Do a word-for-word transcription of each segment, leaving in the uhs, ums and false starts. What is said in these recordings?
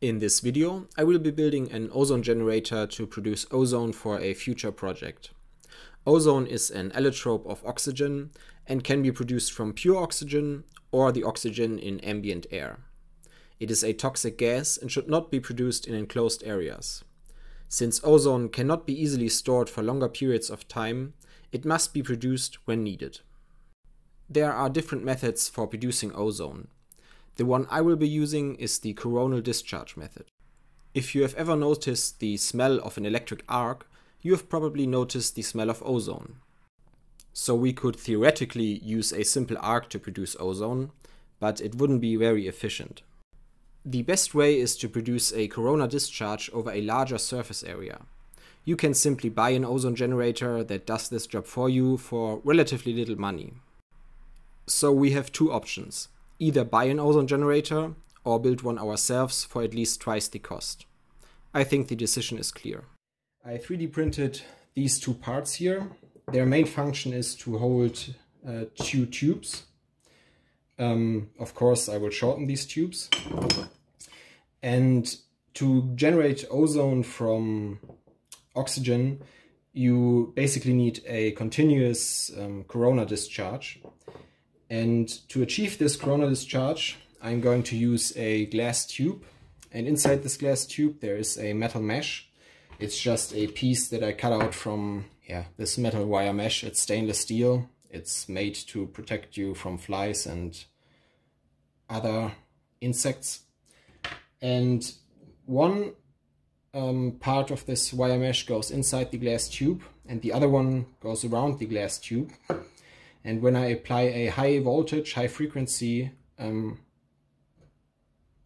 In this video, I will be building an ozone generator to produce ozone for a future project. Ozone is an allotrope of oxygen and can be produced from pure oxygen or the oxygen in ambient air. It is a toxic gas and should not be produced in enclosed areas. Since ozone cannot be easily stored for longer periods of time, it must be produced when needed. There are different methods for producing ozone. The one I will be using is the coronal discharge method. If you have ever noticed the smell of an electric arc, you have probably noticed the smell of ozone. So we could theoretically use a simple arc to produce ozone, but it wouldn't be very efficient. The best way is to produce a corona discharge over a larger surface area. You can simply buy an ozone generator that does this job for you for relatively little money. So we have two options. Either buy an ozone generator or build one ourselves for at least twice the cost. I think the decision is clear. I three D printed these two parts here. Their main function is to hold uh, two tubes. Um, of course, I will shorten these tubes. And to generate ozone from oxygen, you basically need a continuous um, corona discharge. And to achieve this corona discharge, I'm going to use a glass tube. And inside this glass tube, there is a metal mesh. It's just a piece that I cut out from yeah, this metal wire mesh. It's stainless steel. It's made to protect you from flies and other insects. And one um, part of this wire mesh goes inside the glass tube, and the other one goes around the glass tube. And when I apply a high voltage, high frequency um,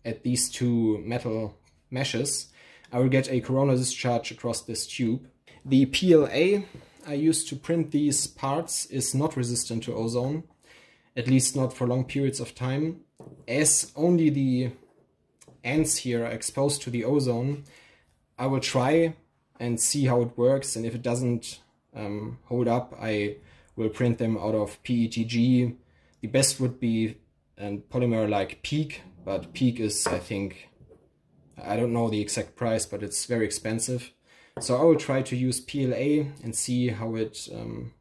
at these two metal meshes, I will get a corona discharge across this tube. The P L A I used to print these parts is not resistant to ozone, at least not for long periods of time. As only the ends here are exposed to the ozone, I will try and see how it works, and if it doesn't um, hold up, I We'll print them out of P E T G. The best would be a polymer like PEEK, but PEEK is, I think, I don't know the exact price, but it's very expensive. So I will try to use P L A and see how it, um,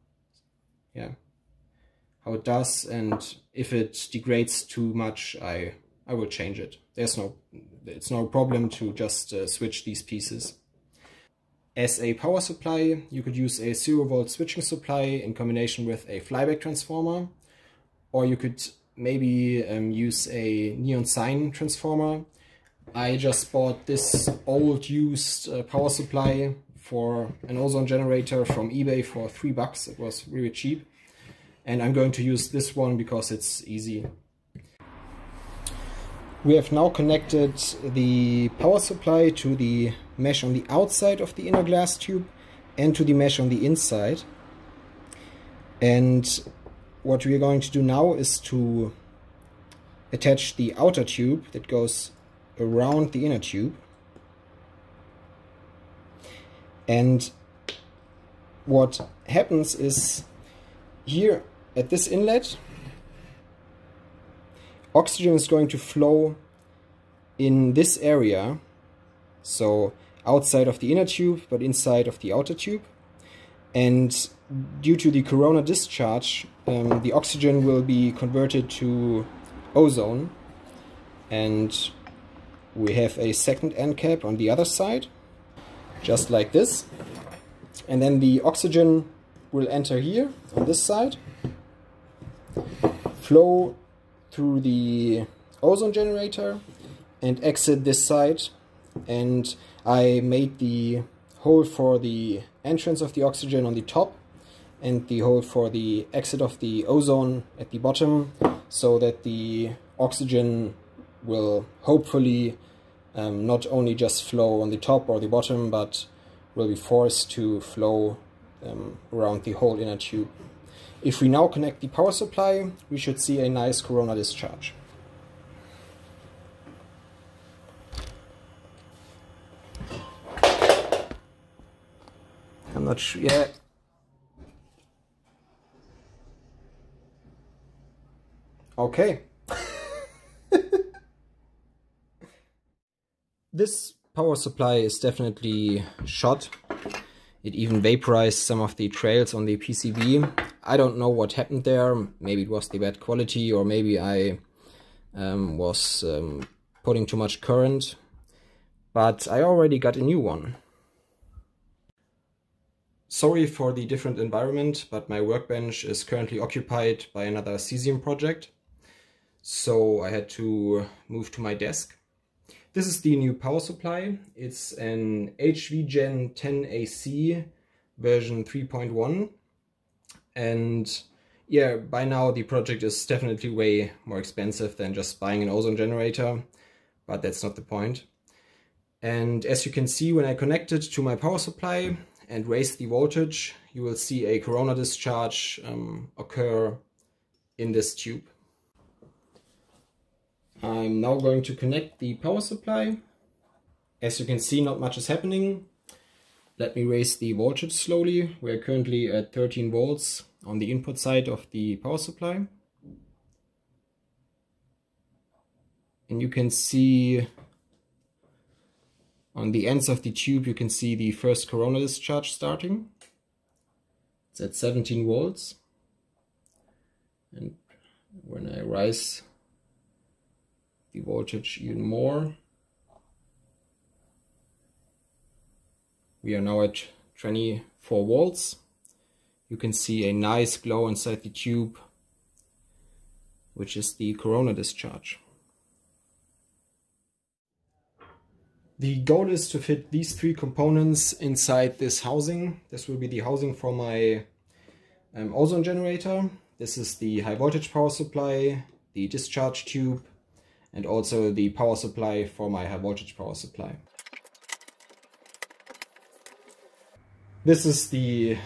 yeah, how it does. And if it degrades too much, I I will change it. There's no, it's no problem to just uh, switch these pieces. As a power supply, you could use a zero volt switching supply in combination with a flyback transformer, or you could maybe um, use a neon sign transformer. I just bought this old used uh, power supply for an ozone generator from eBay for three bucks. It was really cheap. And I'm going to use this one because it's easy. We have now connected the power supply to the mesh on the outside of the inner glass tube and to the mesh on the inside. And what we are going to do now is to attach the outer tube that goes around the inner tube. And what happens is, here at this inlet, oxygen is going to flow in this area, so outside of the inner tube, but inside of the outer tube. And due to the corona discharge, um, the oxygen will be converted to ozone. And we have a second end cap on the other side, just like this. And then the oxygen will enter here on this side, flow through the ozone generator and exit this side. And I made the hole for the entrance of the oxygen on the top and the hole for the exit of the ozone at the bottom, so that the oxygen will hopefully um, not only just flow on the top or the bottom, but will be forced to flow um, around the whole inner tube. If we now connect the power supply, we should see a nice corona discharge. I'm not sure yet. Okay. This power supply is definitely shot. It even vaporized some of the trails on the P C B. I don't know what happened there. Maybe it was the bad quality, or maybe I um, was um, putting too much current. But I already got a new one. Sorry for the different environment, but my workbench is currently occupied by another cesium project. So I had to move to my desk. This is the new power supply. It's an H V gen ten A C version three point one. And yeah, by now the project is definitely way more expensive than just buying an ozone generator, but that's not the point. And as you can see, when I connect it to my power supply and raise the voltage, you will see a corona discharge um, occur in this tube. I'm now going to connect the power supply. As you can see, not much is happening. Let me raise the voltage slowly. We're currently at thirteen volts on the input side of the power supply. And you can see on the ends of the tube, you can see the first corona discharge starting. It's at seventeen volts. And when I rise the voltage even more, we are now at twenty-four volts. You can see a nice glow inside the tube, which is the corona discharge. The goal is to fit these three components inside this housing. This will be the housing for my um, ozone generator. This is the high voltage power supply, the discharge tube, and also the power supply for my high voltage power supply. This is the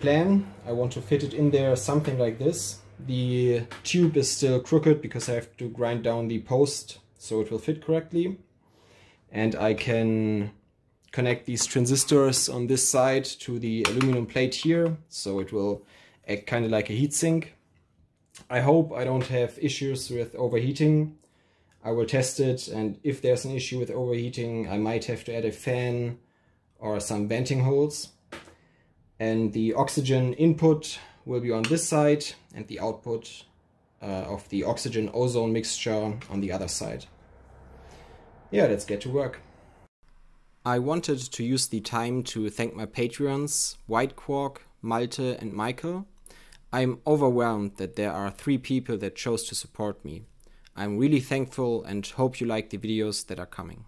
plan. I want to fit it in there something like this. The tube is still crooked because I have to grind down the post so it will fit correctly. And I can connect these transistors on this side to the aluminum plate here, so it will act kind of like a heatsink. I hope I don't have issues with overheating. I will test it, and if there's an issue with overheating, I might have to add a fan or some venting holes. And the oxygen input will be on this side, and the output uh, of the oxygen-ozone mixture on the other side. Yeah, let's get to work. I wanted to use the time to thank my Patreons, White Quark, Malte and Michael. I'm overwhelmed that there are three people that chose to support me. I'm really thankful and hope you like the videos that are coming.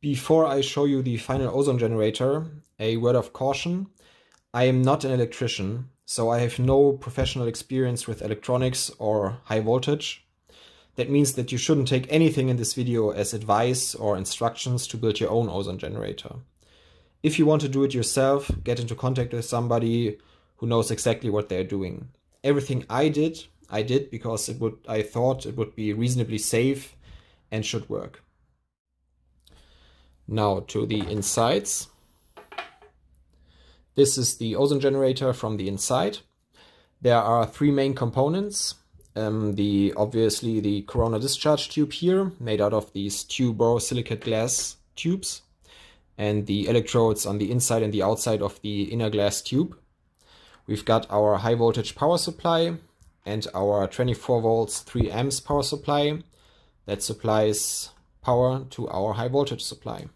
Before I show you the final ozone generator, a word of caution. I am not an electrician, so I have no professional experience with electronics or high voltage. That means that you shouldn't take anything in this video as advice or instructions to build your own ozone generator. If you want to do it yourself, get into contact with somebody who knows exactly what they're doing. Everything I did, I did because it would, I thought it would be reasonably safe and should work. Now to the insides. This is the ozone generator from the inside. There are three main components. Um, the obviously the corona discharge tube here, made out of these two borosilicate glass tubes, and the electrodes on the inside and the outside of the inner glass tube. We've got our high voltage power supply and our twenty-four volts three amps power supply that supplies power to our high voltage supply.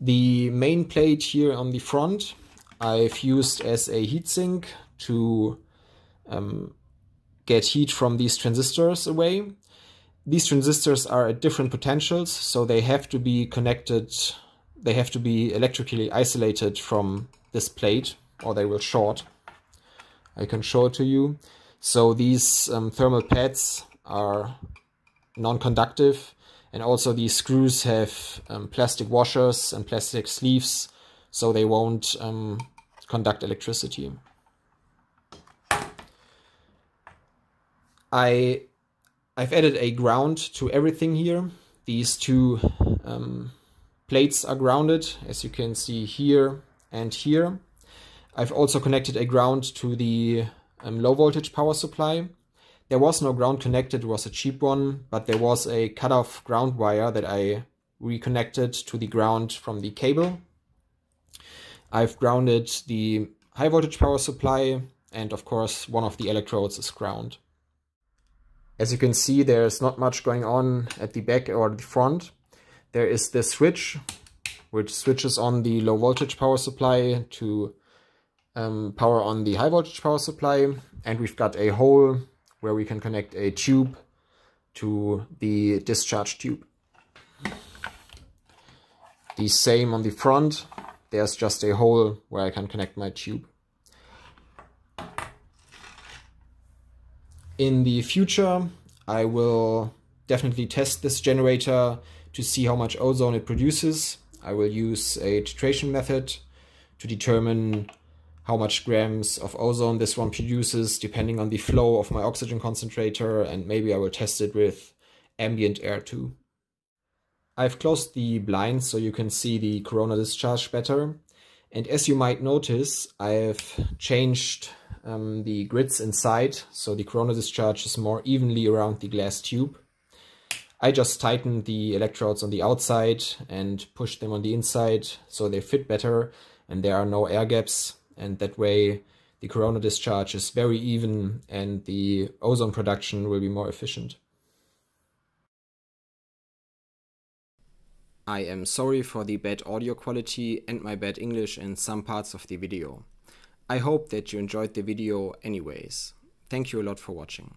The main plate here on the front I've used as a heatsink to um, get heat from these transistors away. These transistors are at different potentials, so they have to be connected, they have to be electrically isolated from this plate, or they will short. I can show it to you. So these um, thermal pads are non-conductive, and also these screws have um, plastic washers and plastic sleeves, so they won't um, conduct electricity. I, I've added a ground to everything here. These two um, plates are grounded, as you can see here and here. I've also connected a ground to the um, low voltage power supply. There was no ground connected, it was a cheap one, but there was a cut-off ground wire that I reconnected to the ground from the cable. I've grounded the high voltage power supply, and of course one of the electrodes is ground. As you can see, there's not much going on at the back or the front. There is the switch, which switches on the low voltage power supply to um, power on the high voltage power supply. And we've got a hole where we can connect a tube to the discharge tube. The same on the front. There's just a hole where I can connect my tube. In the future, I will definitely test this generator to see how much ozone it produces. I will use a titration method to determine how much grams of ozone this one produces, depending on the flow of my oxygen concentrator, and maybe I will test it with ambient air too. I've closed the blinds so you can see the corona discharge better. And as you might notice, I've changed um, the grids inside, so the corona discharge is more evenly around the glass tube. I just tightened the electrodes on the outside and pushed them on the inside so they fit better and there are no air gaps, and that way the corona discharge is very even and the ozone production will be more efficient. I am sorry for the bad audio quality and my bad English in some parts of the video. I hope that you enjoyed the video anyways. Thank you a lot for watching.